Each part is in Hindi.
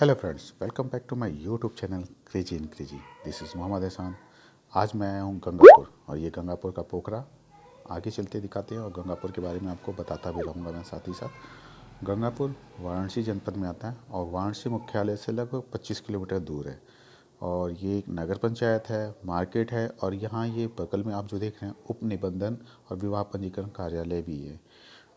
Hello friends, welcome back to my YouTube channel crazy in crazy. This is Mohammad Ehsan. आज मैं आया हूँ गंगापुर और ये गंगापुर का पोखरा आगे चलते दिखाते हैं और गंगापुर के बारे में आपको बताता भी रहूँगा मैं साथ ही साथ। गंगापुर वाराणसी जनपद में आता है और वाराणसी मुख्यालय से लगभग 25 किलोमीटर दूर है और ये एक नगर पंचायत है, मार्केट है और यहाँ ये बगल में आप जो देख रहे हैं उप निबंधन और विवाह पंजीकरण कार्यालय भी है।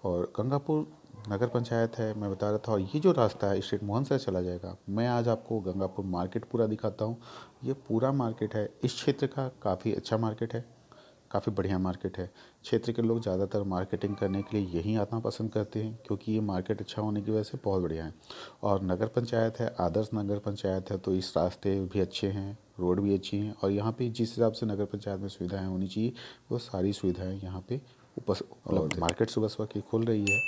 और गंगापुर नगर पंचायत है, मैं बता रहा था। और ये जो रास्ता है स्ट्रेट मोहनसराय चला जाएगा। मैं आज आपको गंगापुर मार्केट पूरा दिखाता हूँ। ये पूरा मार्केट है, इस क्षेत्र का काफ़ी अच्छा मार्केट है, काफ़ी बढ़िया मार्केट है। क्षेत्र के लोग ज़्यादातर मार्केटिंग करने के लिए यहीं आना पसंद करते हैं क्योंकि ये मार्केट अच्छा होने की वजह से बहुत बढ़िया है। और नगर पंचायत है, आदर्श नगर पंचायत है, तो इस रास्ते भी अच्छे हैं, रोड भी अच्छी हैं और यहाँ पर जिस हिसाब से नगर पंचायत में सुविधाएँ होनी चाहिए वो सारी सुविधाएँ यहाँ पर उपलब्ध है। मार्केट सुबह सुबह की खुल रही है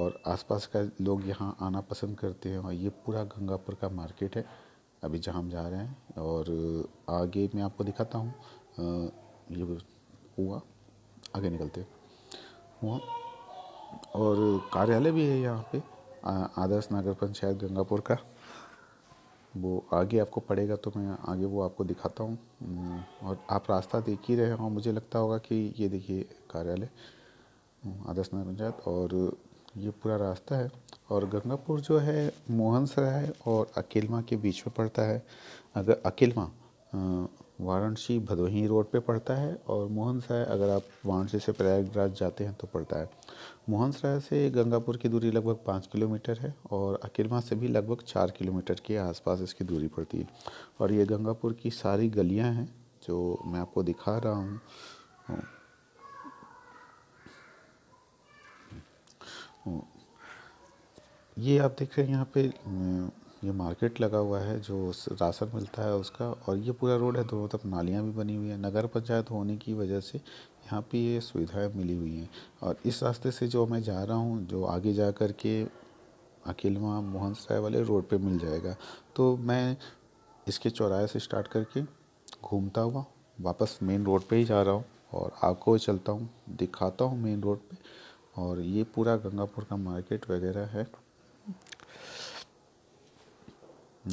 और आसपास का लोग यहाँ आना पसंद करते हैं। और ये पूरा गंगापुर का मार्केट है अभी जहाँ हम जा रहे हैं। और आगे मैं आपको दिखाता हूँ, ये हुआ आगे निकलते हुआ और कार्यालय भी है यहाँ पे, आदर्श नगर पंचायत गंगापुर का। वो आगे आपको पड़ेगा तो मैं आगे वो आपको दिखाता हूँ। और आप रास्ता देख ही रहे हैं और मुझे लगता होगा कि ये देखिए कार्यालय आदर्श नगर पंचायत और ये पूरा रास्ता है। और गंगापुर जो है मोहनसराय और अकेलमा के बीच में पड़ता है। अगर अकेलमा वाराणसी भदोही रोड पे पड़ता है और मोहनसराय अगर आप वाराणसी से प्रयागराज जाते हैं तो पड़ता है। मोहनसराय से गंगापुर की दूरी लगभग 5 किलोमीटर है और अकेलमा से भी लगभग 4 किलोमीटर के आसपास इसकी दूरी पड़ती है। और ये गंगापुर की सारी गलियाँ हैं जो मैं आपको दिखा रहा हूँ। ये आप देख रहे हैं यहाँ पे ये मार्केट लगा हुआ है जो राशन मिलता है उसका। और ये पूरा रोड है, दोनों तरफ नालियाँ भी बनी हुई है। नगर पंचायत होने की वजह से यहाँ पे ये सुविधाएं मिली हुई हैं। और इस रास्ते से जो मैं जा रहा हूँ जो आगे जा कर के अकेलमा मोहनसराय वाले रोड पे मिल जाएगा। तो मैं इसके चौराहे से स्टार्ट करके घूमता हुआ वापस मेन रोड पर ही जा रहा हूँ और आपको चलता हूँ दिखाता हूँ मेन रोड पर। और ये पूरा गंगापुर का मार्केट वगैरह है,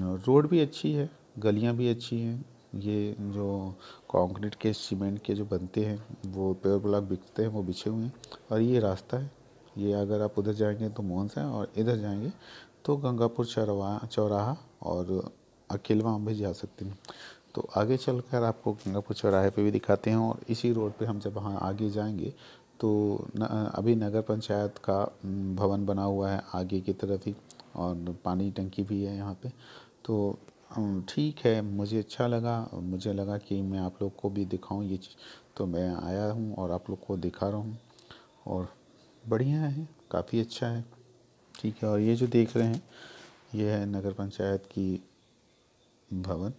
रोड भी अच्छी है, गलियां भी अच्छी हैं। ये जो कंक्रीट के सीमेंट के जो बनते हैं वो पेड़ ब्लॉक बिकते हैं वो बिछे हुए हैं। और ये रास्ता है, ये अगर आप उधर जाएंगे तो मोहनसराय और इधर जाएंगे तो गंगापुर चौराहा और अकेलवा भी जा सकते हैं। तो आगे चलकर आपको गंगापुर चौराहे पे भी दिखाते हैं। और इसी रोड पे हम जब वहाँ आगे जाएंगे तो अभी नगर पंचायत का भवन बना हुआ है आगे की तरफ ही और पानी टंकी भी है यहाँ पे। तो ठीक है, मुझे अच्छा लगा, मुझे लगा कि मैं आप लोग को भी दिखाऊं ये चीज़, तो मैं आया हूँ और आप लोग को दिखा रहा हूँ। और बढ़िया है, काफ़ी अच्छा है, ठीक है। और ये जो देख रहे हैं ये है नगर पंचायत की भवन,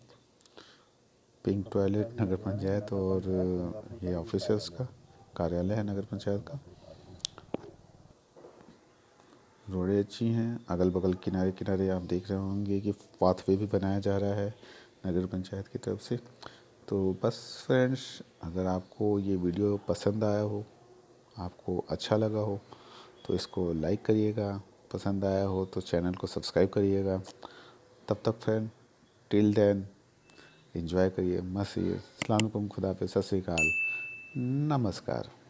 पिंक टॉयलेट नगर पंचायत और ये ऑफिसर्स का कार्यालय है नगर पंचायत का। रोडें अच्छी हैं, अगल बगल किनारे किनारे आप देख रहे होंगे कि पाथवे भी बनाया जा रहा है नगर पंचायत की तरफ से। तो बस फ्रेंड्स, अगर आपको ये वीडियो पसंद आया हो, आपको अच्छा लगा हो तो इसको लाइक करिएगा, पसंद आया हो तो चैनल को सब्सक्राइब करिएगा। तब तक फ्रेंड, टिल देन एंजॉय करिए, मस्त रहिए। अस्सलाम वालेकुम, खुदा हाफिज़, सत श्री अकाल, नमस्कार।